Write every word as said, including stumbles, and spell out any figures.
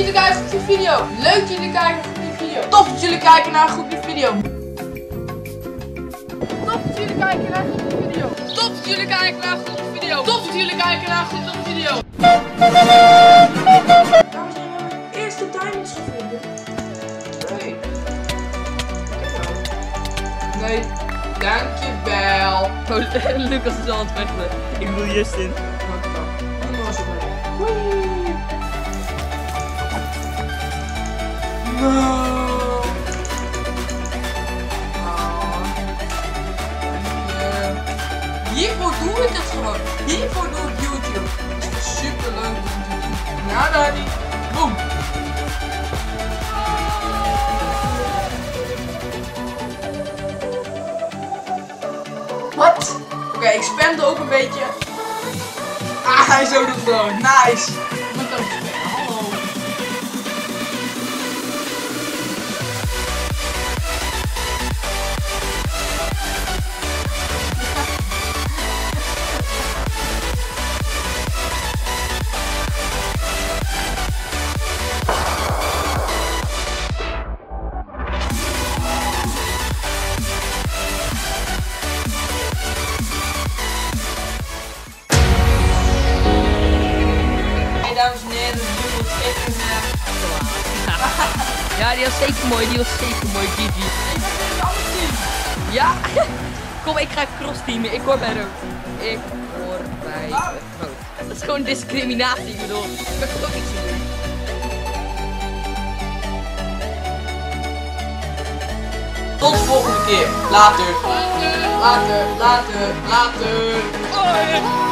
jullie kijken voor die video. Leuk dat jullie kijken voor die video. Tof dat jullie kijken naar een goede video. Tof dat jullie kijken naar een goede video. Tof dat jullie kijken naar een goede video. Tof dat jullie kijken naar een goede video. Dames en heren, eerste diamonds gevonden. Nee. Nee. Dankjewel. Oh, Lucas is al aan het vechten. Ik bedoel Justin. No. Oh. Yeah. Hiervoor doe ik het gewoon. Hiervoor doe ik YouTube. Het is super leuk om te doen. Ja, daar niet. Boom. Wat? Oké, okay, ik spamde ook een beetje. Ah, hij zo doet gewoon. Nice. Wat dan? Ja, die was zeker mooi, die was zeker mooi, G G. Ik ga tegen alles team. Ja? Kom, ik ga crossteamen, ik hoor bij rood. Ik hoor bij rood. Dat is gewoon discriminatie, ik bedoel. Ik kan toch niks doen. Tot de volgende keer. Later. Later, later, later. later.